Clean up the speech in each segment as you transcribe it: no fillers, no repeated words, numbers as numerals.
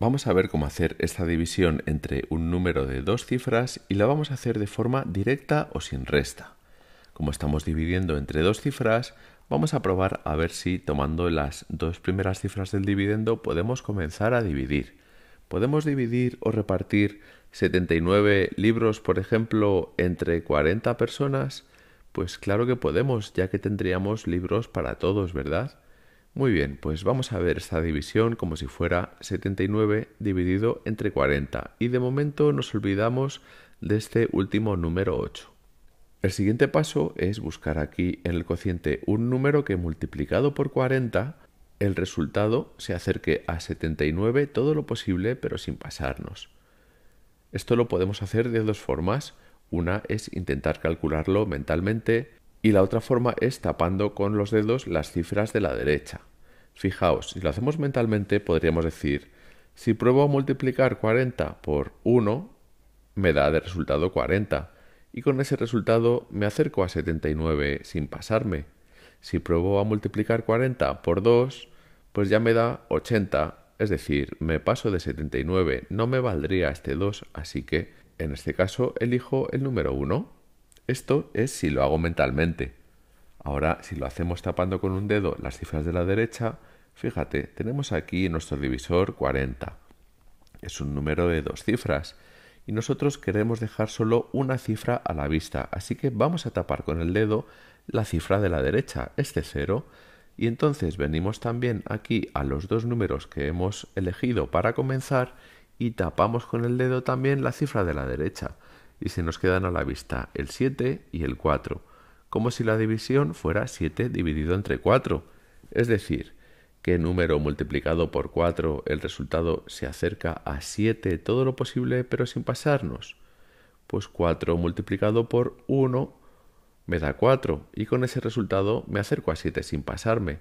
Vamos a ver cómo hacer esta división entre un número de dos cifras y la vamos a hacer de forma directa o sin resta. Como estamos dividiendo entre dos cifras, vamos a probar a ver si tomando las dos primeras cifras del dividendo podemos comenzar a dividir. Podemos dividir o repartir 79 libros, por ejemplo, entre 40 personas. Pues claro que podemos, ya que tendríamos libros para todos, ¿verdad? Muy bien, pues vamos a ver esta división como si fuera 79 dividido entre 40. Y de momento nos olvidamos de este último número 8. El siguiente paso es buscar aquí en el cociente un número que multiplicado por 40, el resultado se acerque a 79 todo lo posible, pero sin pasarnos. Esto lo podemos hacer de dos formas. Una es intentar calcularlo mentalmente y la otra forma es tapando con los dedos las cifras de la derecha. Fijaos, si lo hacemos mentalmente podríamos decir, si pruebo a multiplicar 40 por 1, me da de resultado 40 y con ese resultado me acerco a 79 sin pasarme. Si pruebo a multiplicar 40 por 2, pues ya me da 80, es decir, me paso de 79, no me valdría este 2, así que en este caso elijo el número 1. Esto es si lo hago mentalmente. Ahora, si lo hacemos tapando con un dedo las cifras de la derecha, fíjate, tenemos aquí en nuestro divisor 40. Es un número de dos cifras y nosotros queremos dejar solo una cifra a la vista, así que vamos a tapar con el dedo la cifra de la derecha, este 0, y entonces venimos también aquí a los dos números que hemos elegido para comenzar y tapamos con el dedo también la cifra de la derecha. Y se nos quedan a la vista el 7 y el 4, como si la división fuera 7 dividido entre 4. Es decir, que número multiplicado por 4 el resultado se acerca a 7 todo lo posible pero sin pasarnos. Pues 4 multiplicado por 1 me da 4 y con ese resultado me acerco a 7 sin pasarme,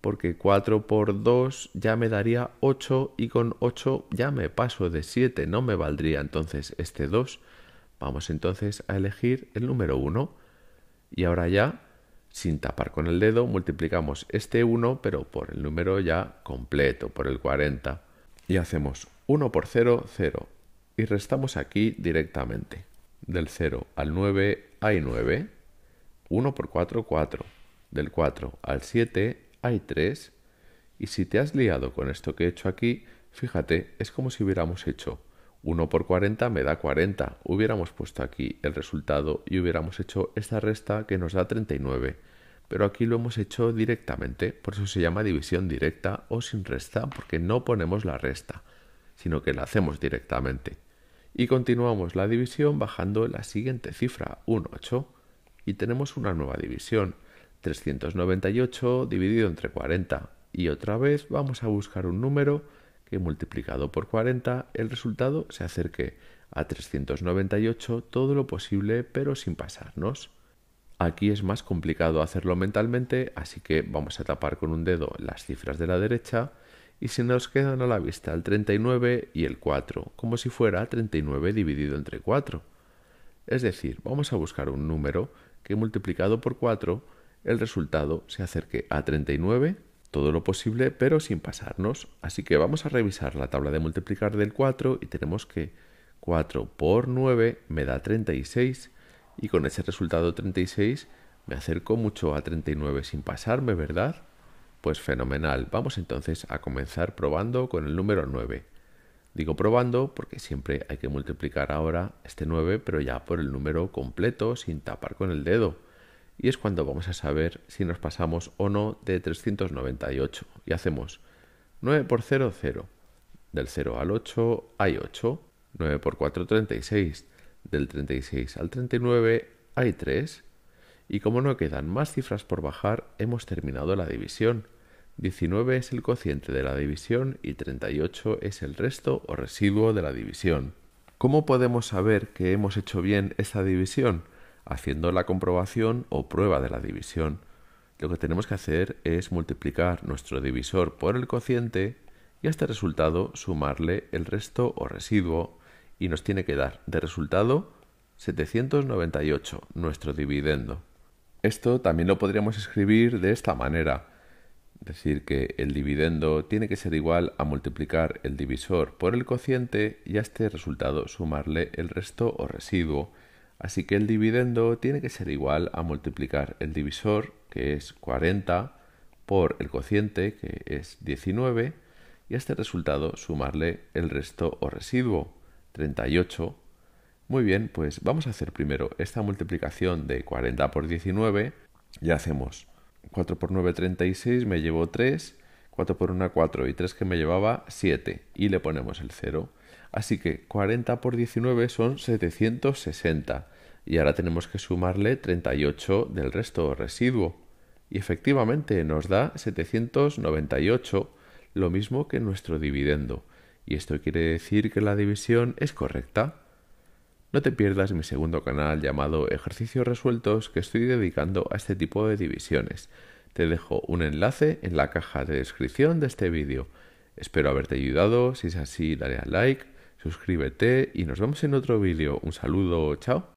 porque 4 por 2 ya me daría 8 y con 8 ya me paso de 7, no me valdría entonces este 2. Vamos entonces a elegir el número 1 y ahora ya, sin tapar con el dedo, multiplicamos este 1 pero por el número ya completo, por el 40. Y hacemos 1 por 0, 0 y restamos aquí directamente. Del 0 al 9 hay 9, 1 por 4, 4, del 4 al 7 hay 3 y si te has liado con esto que he hecho aquí, fíjate, es como si hubiéramos hecho 1 por 40 me da 40. Hubiéramos puesto aquí el resultado y hubiéramos hecho esta resta que nos da 39. Pero aquí lo hemos hecho directamente, por eso se llama división directa o sin resta, porque no ponemos la resta, sino que la hacemos directamente. Y continuamos la división bajando la siguiente cifra, un 8, y tenemos una nueva división, 398 dividido entre 40. Y otra vez vamos a buscar un número que multiplicado por 40 el resultado se acerque a 398 todo lo posible pero sin pasarnos. Aquí es más complicado hacerlo mentalmente, así que vamos a tapar con un dedo las cifras de la derecha y se nos quedan a la vista el 39 y el 4, como si fuera 39 dividido entre 4. Es decir, vamos a buscar un número que multiplicado por 4 el resultado se acerque a 39 todo lo posible pero sin pasarnos, así que vamos a revisar la tabla de multiplicar del 4 y tenemos que 4 por 9 me da 36 y con ese resultado 36 me acerco mucho a 39 sin pasarme, ¿verdad? Pues fenomenal, vamos entonces a comenzar probando con el número 9. Digo probando porque siempre hay que multiplicar ahora este 9 pero ya por el número completo sin tapar con el dedo. Y es cuando vamos a saber si nos pasamos o no de 398. Y hacemos 9 por 0, 0. Del 0 al 8 hay 8. 9 por 4, 36. Del 36 al 39 hay 3. Y como no quedan más cifras por bajar, hemos terminado la división. 19 es el cociente de la división y 38 es el resto o residuo de la división. ¿Cómo podemos saber que hemos hecho bien esta división? Haciendo la comprobación o prueba de la división. Lo que tenemos que hacer es multiplicar nuestro divisor por el cociente y a este resultado sumarle el resto o residuo y nos tiene que dar de resultado 798, nuestro dividendo. Esto también lo podríamos escribir de esta manera. decir que el dividendo tiene que ser igual a multiplicar el divisor por el cociente y a este resultado sumarle el resto o residuo. Así que el dividendo tiene que ser igual a multiplicar el divisor, que es 40, por el cociente, que es 19, y a este resultado sumarle el resto o residuo, 38. Muy bien, pues vamos a hacer primero esta multiplicación de 40 por 19. Ya hacemos 4 por 9, 36, me llevo 3, 4 por 1, 4 y 3 que me llevaba, 7, y le ponemos el 0. Así que 40 por 19 son 760 y ahora tenemos que sumarle 38 del resto o residuo. Y efectivamente nos da 798, lo mismo que nuestro dividendo. Y esto quiere decir que la división es correcta. No te pierdas mi segundo canal llamado Ejercicios Resueltos, que estoy dedicando a este tipo de divisiones. Te dejo un enlace en la caja de descripción de este vídeo. Espero haberte ayudado. Si es así, dale a like, suscríbete y nos vemos en otro vídeo. Un saludo, chao.